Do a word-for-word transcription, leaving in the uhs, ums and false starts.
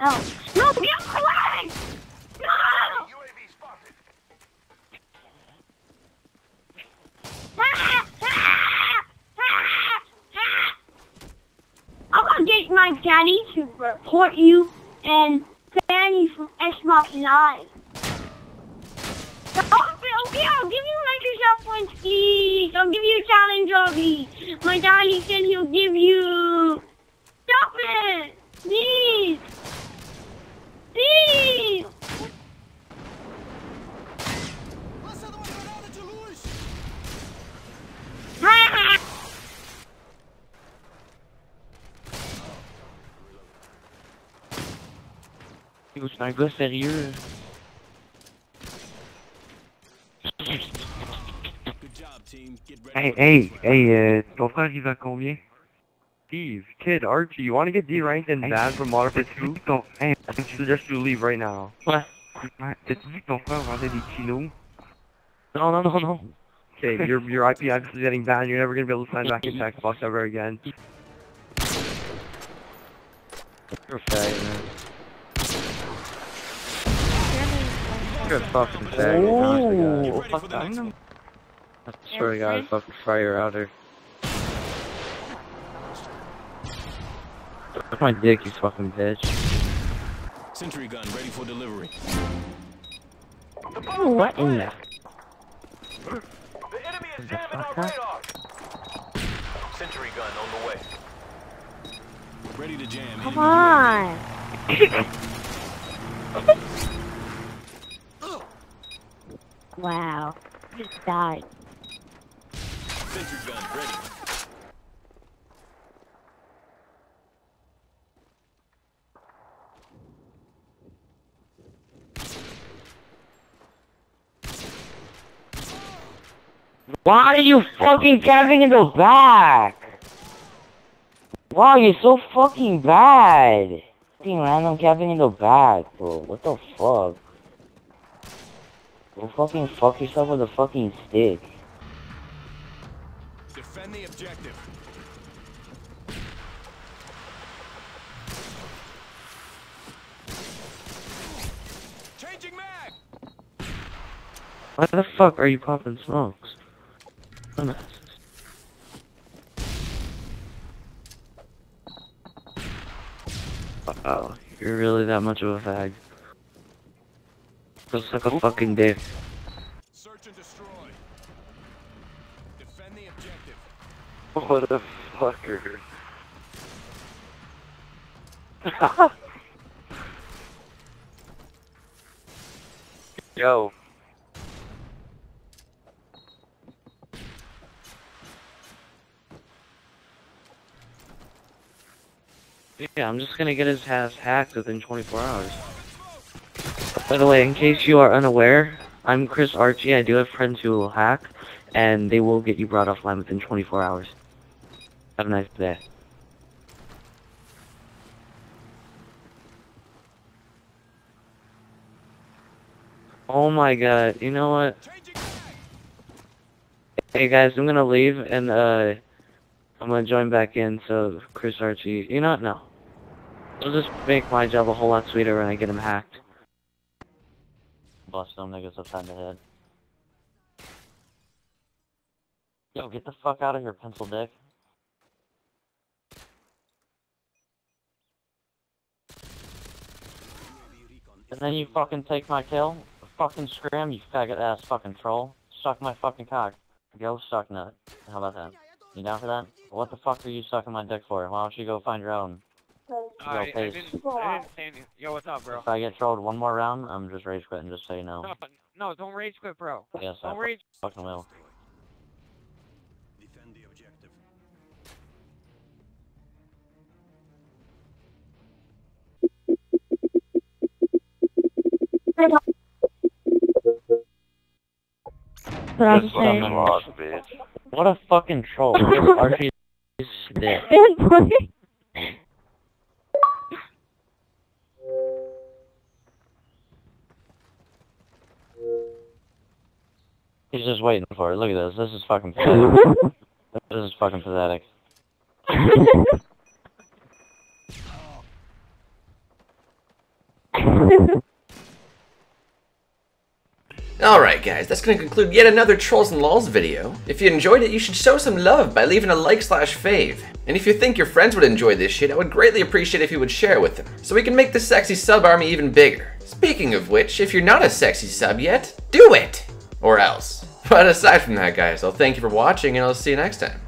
Oh. No, get away! No! I'm gonna get my daddy to report you and Fanny from Xbox Live. Oh, okay, I'll give you Microsoft points, please. I'll give you a challenge, Robbie. My daddy said he'll give you... Stop it! Please! Please! C'est un gars sérieux. Hey, hey, hey, euh, ton frère il va combien? Steve, kid, Archie, you wanna get D-ranked and banned from Modern Warfare two? Ton... Hey, I suggest you leave right now. What? T'as-tu dit que ton frère vendait des kilos? No, no, no, no. Okay, your, your I P address is getting banned, you're never gonna be able to sign back into Xbox ever again. You're a fag, man. You're a fucking fag, oh, honestly, fuck that. I swear to God, I fucking fire out her. That's my dick, you fucking bitch. Sentry gun ready for delivery. Oh, what in the? The enemy is jamming our radar. Sentry gun on the way. Ready to jam. Come on. Wow, I just died. Sentry gun ready. Why are you fucking camping in the back? Wow, you're so fucking bad. Fucking random camping in the back, bro. What the fuck? Go fucking fuck yourself with a fucking stick. Defend the objective. Changing mag. Why the fuck are you popping smokes? Nice. Wow, you're really that much of a fag. Looks like a fucking dick. Search and destroy. Defend the objective. What a fucker. Yo. Yeah, I'm just gonna get his ass hacked within twenty-four hours. By the way, in case you are unaware, I'm Chris Archie. I do have friends who will hack, and they will get you brought offline within twenty-four hours. Have a nice day. Oh my god, you know what? Hey guys, I'm gonna leave, and uh... I'm gonna join back in, so Chris Archie, you know what? No. It'll just make my job a whole lot sweeter when I get him hacked. Bust them niggas upside the head. Yo, get the fuck out of here, pencil dick. And then you fucking take my kill? Fucking scram, you faggot ass fucking troll. Suck my fucking cock. Go suck nut. How about that? You down for that? What the fuck are you sucking my dick for? Why don't you go find your own? Alright, I didn't, I didn't say anything. Yo, what's up, bro? If I get trolled one more round, I'm just rage quitting, just so you know. No, no, don't rage quit, bro. Yes, don't I rage fucking will. Defend the objective. Just put him in loss, bitch. What a fucking troll. Archie's dick. He's just waiting for it. Look at this. This is fucking pathetic. This is fucking pathetic. Alright guys, that's going to conclude yet another Trolls and Lols video. If you enjoyed it, you should show some love by leaving a like slash fave. And if you think your friends would enjoy this shit, I would greatly appreciate if you would share with them, so we can make the sexy sub army even bigger. Speaking of which, if you're not a sexy sub yet, do it! Or else. But aside from that guys, I'll thank you for watching and I'll see you next time.